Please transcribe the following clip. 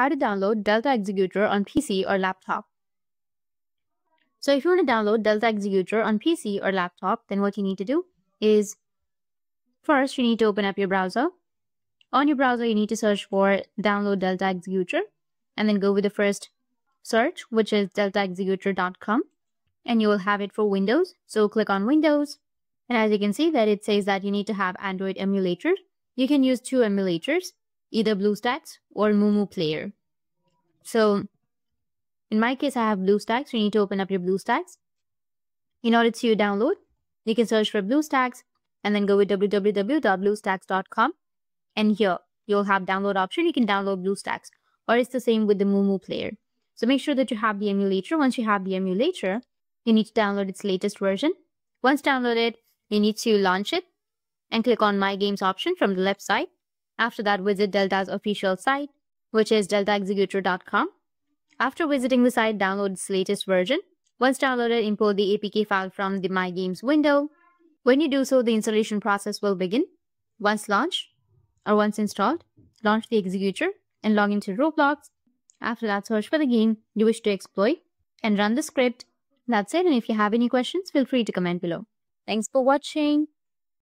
how to download Delta Executor on PC or laptop. So if you want to download Delta Executor on PC or laptop, then what you need to do is, first you need to open up your browser. On your browser, you need to search for download Delta Executor and then go with the first search, which is deltaexecutor.com, and you will have it for Windows. So click on Windows, and as you can see that it says that you need to have Android emulator. You can use two emulators, either Bluestacks or Moomoo player. So in my case, I have Bluestacks. You need to open up your Bluestacks. In order to download, you can search for Bluestacks and then go with www.bluestacks.com. And here, you'll have download option. You can download Bluestacks, or it's the same with the Moomoo player. So make sure that you have the emulator. Once you have the emulator, you need to download its latest version. Once downloaded, you need to launch it and click on My Games option from the left side. After that, visit Delta's official site, which is deltaexecutor.com. After visiting the site, download its latest version. Once downloaded, import the APK file from the My Games window. When you do so, the installation process will begin. Once launched, or once installed, launch the executor and log into Roblox. After that, search for the game you wish to exploit and run the script. That's it, and if you have any questions, feel free to comment below. Thanks for watching.